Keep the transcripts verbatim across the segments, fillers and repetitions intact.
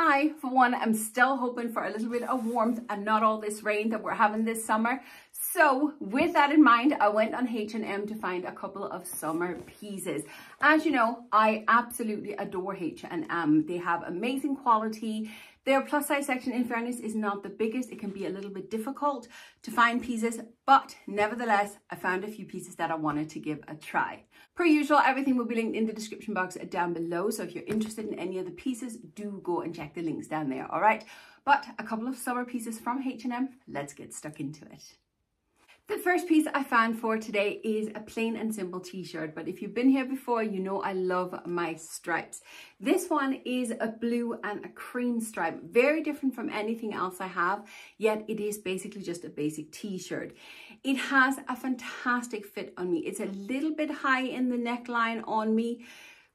I, for one, am still hoping for a little bit of warmth and not all this rain that we're having this summer. So with that in mind, I went on H and M to find a couple of summer pieces. As you know, I absolutely adore H and M. They have amazing quality. Their plus size section, in fairness, is not the biggest. It can be a little bit difficult to find pieces, but nevertheless, I found a few pieces that I wanted to give a try. Per usual, everything will be linked in the description box down below. So if you're interested in any of the pieces, do go and check the links down there, all right? But a couple of summer pieces from H and M, let's get stuck into it. The first piece I found for today is a plain and simple t-shirt, but if you've been here before, you know I love my stripes. This one is a blue and a cream stripe, very different from anything else I have, yet it is basically just a basic t-shirt. It has a fantastic fit on me. It's a little bit high in the neckline on me,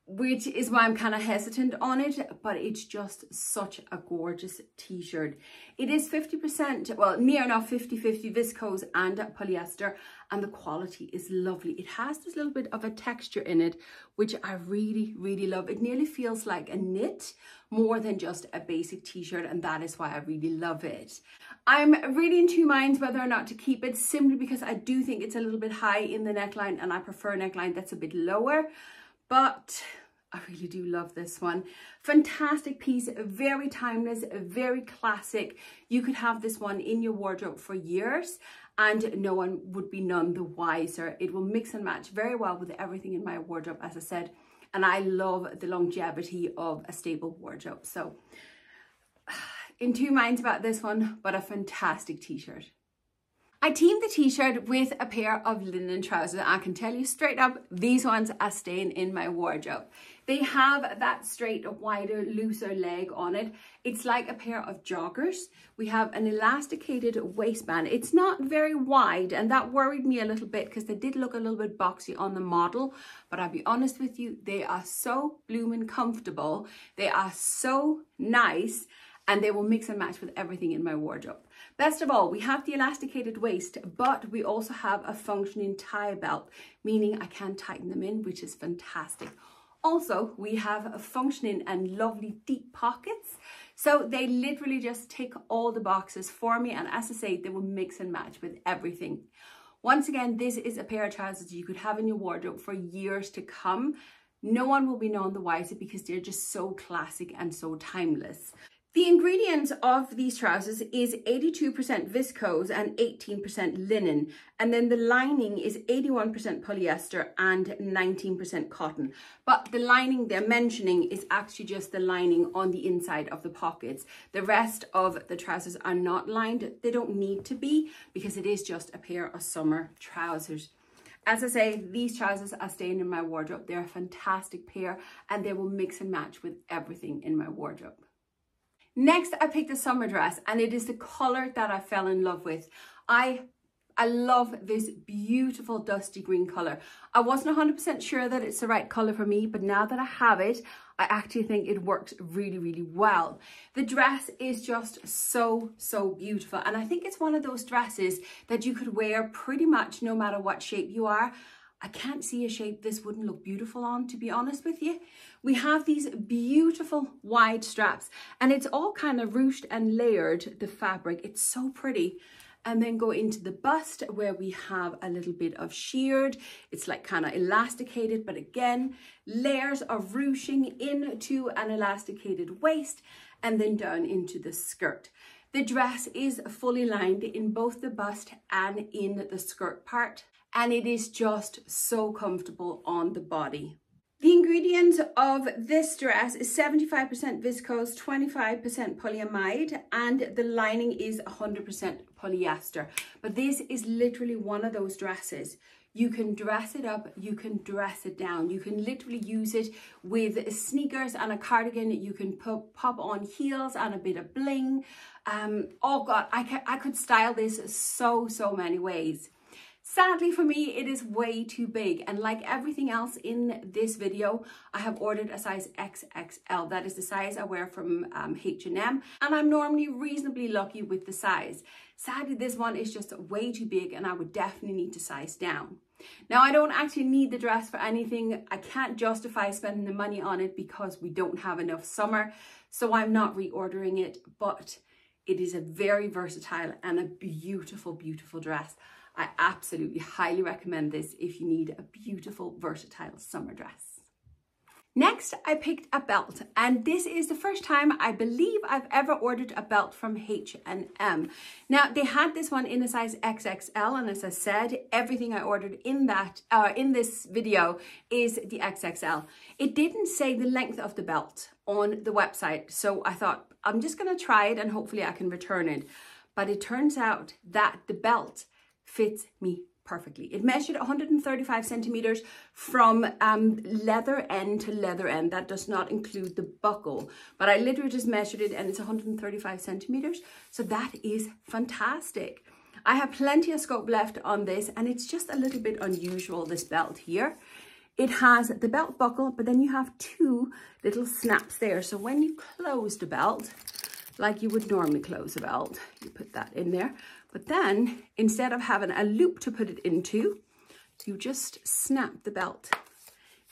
which is why I'm kind of hesitant on it, but it's just such a gorgeous t-shirt. It is fifty percent, well, near enough fifty fifty viscose and polyester, and the quality is lovely. It has this little bit of a texture in it, which I really, really love. It nearly feels like a knit more than just a basic t-shirt, and that is why I really love it. I'm really in two minds whether or not to keep it, simply because I do think it's a little bit high in the neckline, and I prefer a neckline that's a bit lower. But I really do love this one. Fantastic piece, very timeless, very classic. You could have this one in your wardrobe for years and no one would be none the wiser. It will mix and match very well with everything in my wardrobe, as I said, and I love the longevity of a stable wardrobe. So in two minds about this one, but a fantastic t-shirt. I teamed the t-shirt with a pair of linen trousers. I can tell you straight up, these ones are staying in my wardrobe. They have that straight, wider, looser leg on it. It's like a pair of joggers. We have an elasticated waistband. It's not very wide, and that worried me a little bit because they did look a little bit boxy on the model, but I'll be honest with you, they are so blooming comfortable. They are so nice, and they will mix and match with everything in my wardrobe. Best of all, we have the elasticated waist, but we also have a functioning tie belt, meaning I can tighten them in, which is fantastic. Also, we have a functioning and lovely deep pockets. So they literally just tick all the boxes for me. And as I say, they will mix and match with everything. Once again, this is a pair of trousers you could have in your wardrobe for years to come. No one will be none the wiser because they're just so classic and so timeless. The ingredients of these trousers is eighty-two percent viscose and eighteen percent linen. And then the lining is eighty-one percent polyester and nineteen percent cotton. But the lining they're mentioning is actually just the lining on the inside of the pockets. The rest of the trousers are not lined. They don't need to be because it is just a pair of summer trousers. As I say, these trousers are staying in my wardrobe. They're a fantastic pair and they will mix and match with everything in my wardrobe. Next, I picked a summer dress and it is the color that I fell in love with. I I love this beautiful dusty green color. I wasn't one hundred percent sure that it's the right color for me, but now that I have it, I actually think it works really, really well. The dress is just so, so beautiful. And I think it's one of those dresses that you could wear pretty much no matter what shape you are. I can't see a shape this wouldn't look beautiful on, to be honest with you. We have these beautiful wide straps and it's all kind of ruched and layered, the fabric. It's so pretty. And then go into the bust where we have a little bit of sheared. It's like kind of elasticated, but again, layers of ruching into an elasticated waist and then down into the skirt. The dress is fully lined in both the bust and in the skirt part. And it is just so comfortable on the body. The ingredients of this dress is seventy-five percent viscose, twenty-five percent polyamide, and the lining is one hundred percent polyester. But this is literally one of those dresses. You can dress it up, you can dress it down. You can literally use it with sneakers and a cardigan. You can pop, pop on heels and a bit of bling. Um, oh God, I, I could style this so, so many ways. Sadly for me, it is way too big, and like everything else in this video, I have ordered a size X X L. That is the size I wear from um, H and M, and I'm normally reasonably lucky with the size. Sadly, this one is just way too big, and I would definitely need to size down. Now, I don't actually need the dress for anything. I can't justify spending the money on it because we don't have enough summer, so I'm not reordering it, but it is a very versatile and a beautiful, beautiful dress. I absolutely highly recommend this if you need a beautiful, versatile summer dress. Next, I picked a belt, and this is the first time I believe I've ever ordered a belt from H and M. Now, they had this one in a size X X L, and as I said, everything I ordered in that uh, in this video is the X X L. It didn't say the length of the belt on the website, so I thought I'm just gonna try it and hopefully I can return it. But it turns out that the belt fits me perfectly. It measured one hundred thirty-five centimeters from um, leather end to leather end. That does not include the buckle, but I literally just measured it and it's one hundred thirty-five centimeters. So that is fantastic. I have plenty of scope left on this, and it's just a little bit unusual, this belt here. It has the belt buckle, but then you have two little snaps there. So when you close the belt, like you would normally close a belt, you put that in there. But then instead of having a loop to put it into, you just snap the belt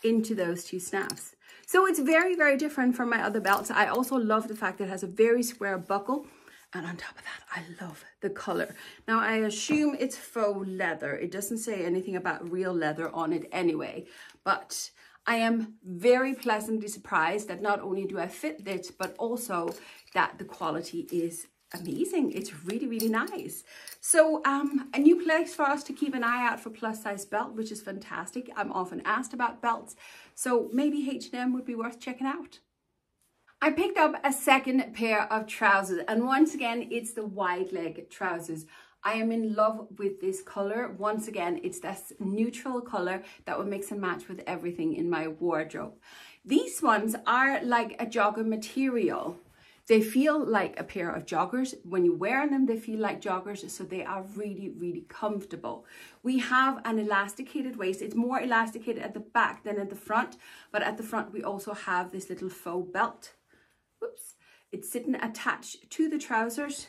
into those two snaps. So it's very, very different from my other belts. I also love the fact that it has a very square buckle. And on top of that, I love the color. Now, I assume it's faux leather. It doesn't say anything about real leather on it anyway, but I am very pleasantly surprised that not only do I fit this, but also that the quality is amazing. It's really, really nice. So um, a new place for us to keep an eye out for plus size belt, which is fantastic. I'm often asked about belts, so maybe H and M would be worth checking out. I picked up a second pair of trousers, and once again, it's the wide leg trousers. I am in love with this color. Once again, it's this neutral color that will mix and match with everything in my wardrobe. These ones are like a jogger material. They feel like a pair of joggers. When you wear them, they feel like joggers, so they are really, really comfortable. We have an elasticated waist. It's more elasticated at the back than at the front, but at the front, we also have this little faux belt. Oops. It's sitting attached to the trousers.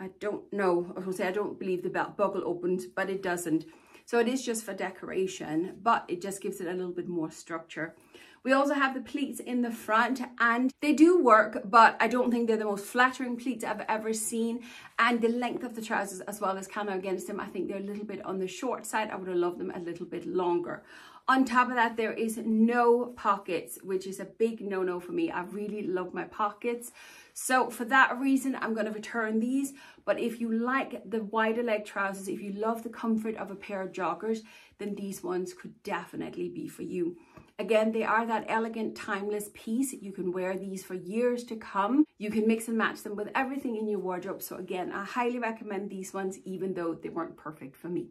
I don't know, I was gonna say I don't believe the belt buckle opens, but it doesn't. So it is just for decoration, but it just gives it a little bit more structure. We also have the pleats in the front, and they do work, but I don't think they're the most flattering pleats I've ever seen. And the length of the trousers as well is kind of against them. I think they're a little bit on the short side. I would have loved them a little bit longer. On top of that, there is no pockets, which is a big no-no for me. I really love my pockets. So for that reason, I'm going to return these. But if you like the wider leg trousers, if you love the comfort of a pair of joggers, then these ones could definitely be for you. Again, they are that elegant, timeless piece. You can wear these for years to come. You can mix and match them with everything in your wardrobe. So again, I highly recommend these ones, even though they weren't perfect for me.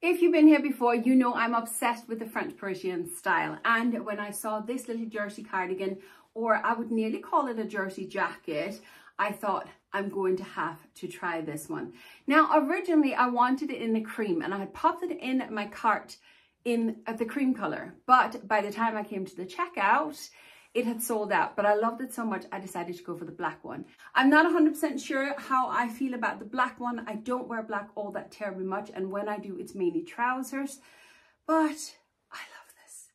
If you've been here before, you know I'm obsessed with the French Parisian style. And when I saw this little jersey cardigan, or I would nearly call it a jersey jacket, I thought I'm going to have to try this one. Now, originally I wanted it in the cream, and I had popped it in my cart in the cream color. But by the time I came to the checkout, it had sold out, but I loved it so much I decided to go for the black one. I'm not one hundred percent sure how I feel about the black one. I don't wear black all that terribly much, and when I do, it's mainly trousers, but I love this.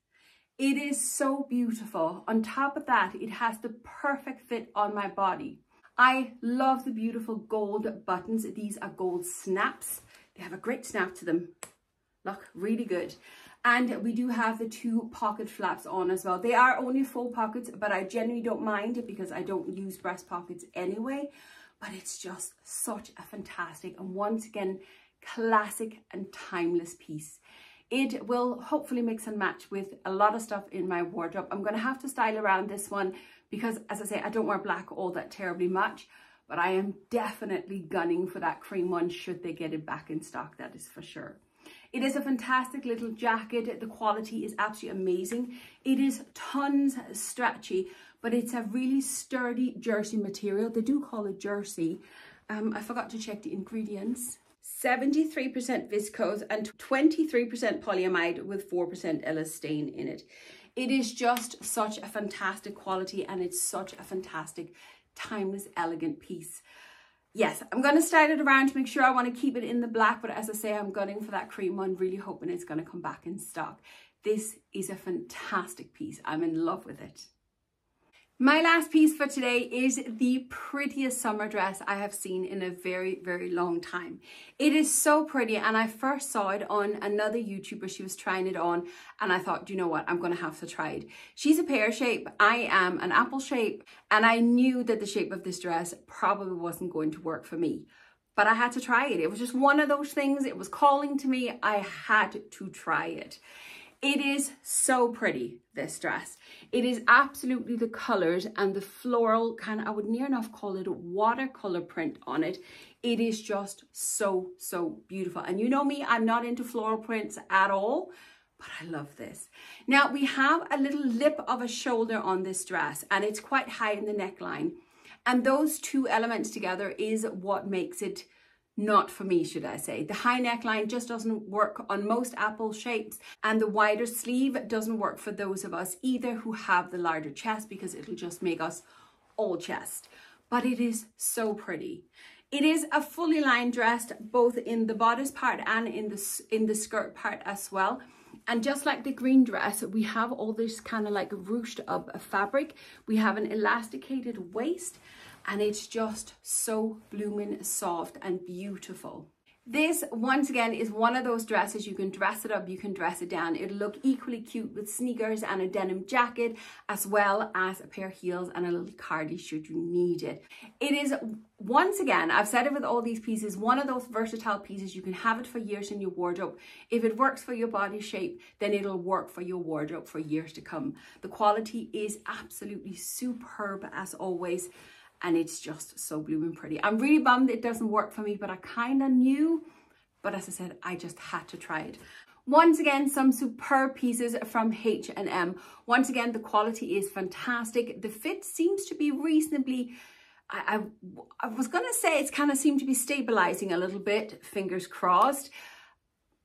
It is so beautiful. On top of that, it has the perfect fit on my body. I love the beautiful gold buttons. These are gold snaps. They have a great snap to them. Look, really good. And we do have the two pocket flaps on as well. They are only full pockets, but I generally don't mind because I don't use breast pockets anyway. But it's just such a fantastic and once again, classic and timeless piece. It will hopefully mix and match with a lot of stuff in my wardrobe. I'm going to have to style around this one because, as I say, I don't wear black all that terribly much. But I am definitely gunning for that cream one should they get it back in stock, that is for sure. It is a fantastic little jacket. The quality is absolutely amazing. It is tons stretchy, but it's a really sturdy jersey material. They do call it jersey. Um, I forgot to check the ingredients. seventy-three percent viscose and twenty-three percent polyamide with four percent elastane in it. It is just such a fantastic quality, and it's such a fantastic, timeless, elegant piece. Yes, I'm going to style it around to make sure I want to keep it in the black, but as I say, I'm gunning for that cream one, really hoping it's going to come back in stock. This is a fantastic piece. I'm in love with it. My last piece for today is the prettiest summer dress I have seen in a very, very long time. It is so pretty, and I first saw it on another YouTuber. She was trying it on, and I thought, you know what, I'm going to have to try it. She's a pear shape, I am an apple shape, and I knew that the shape of this dress probably wasn't going to work for me, but I had to try it. It was just one of those things. It was calling to me. I had to try it. It is so pretty, this dress. It is absolutely the colors and the floral kind of, I would near enough call it a watercolor print on it. It is just so, so beautiful. And you know me, I'm not into floral prints at all, but I love this. Now we have a little lip of a shoulder on this dress, and it's quite high in the neckline. And those two elements together is what makes it not for me, should I say. The high neckline just doesn't work on most apple shapes, and the wider sleeve doesn't work for those of us either who have the larger chest, because it'll just make us all chest. But it is so pretty. It is a fully lined dress, both in the bodice part and in the, in the skirt part as well. And just like the green dress, we have all this kind of like ruched up fabric. We have an elasticated waist, and it's just so blooming soft and beautiful. This, once again, is one of those dresses. You can dress it up, you can dress it down. It'll look equally cute with sneakers and a denim jacket, as well as a pair of heels and a little cardie should you need it. It is, once again, I've said it with all these pieces, one of those versatile pieces. You can have it for years in your wardrobe. If it works for your body shape, then it'll work for your wardrobe for years to come. The quality is absolutely superb as always. And it's just so blooming pretty. I'm really bummed it doesn't work for me, but I kind of knew. But as I said, I just had to try it. Once again, some superb pieces from H and M. Once again, the quality is fantastic. The fit seems to be reasonably, I, I, I was going to say it's kind of seemed to be stabilizing a little bit, fingers crossed.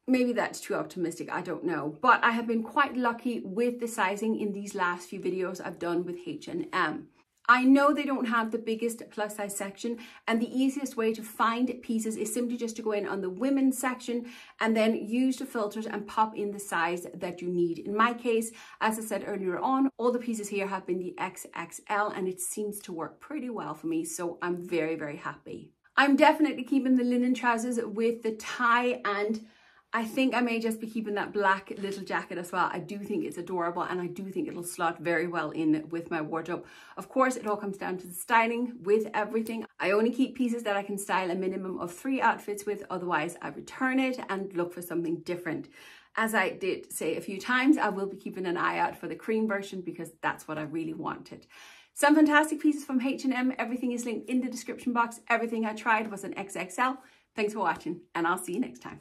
Maybe that's too optimistic, I don't know. But I have been quite lucky with the sizing in these last few videos I've done with H and M. I know they don't have the biggest plus size section, and the easiest way to find pieces is simply just to go in on the women's section and then use the filters and pop in the size that you need. In my case, as I said earlier on, all the pieces here have been the X X L, and it seems to work pretty well for me, so I'm very, very happy. I'm definitely keeping the linen trousers with the tie, and I think I may just be keeping that black little jacket as well. I do think it's adorable, and I do think it'll slot very well in with my wardrobe. Of course, it all comes down to the styling with everything. I only keep pieces that I can style a minimum of three outfits with, otherwise I return it and look for something different. As I did say a few times, I will be keeping an eye out for the cream version because that's what I really wanted. Some fantastic pieces from H and M. Everything is linked in the description box. Everything I tried was an X X L. Thanks for watching, and I'll see you next time.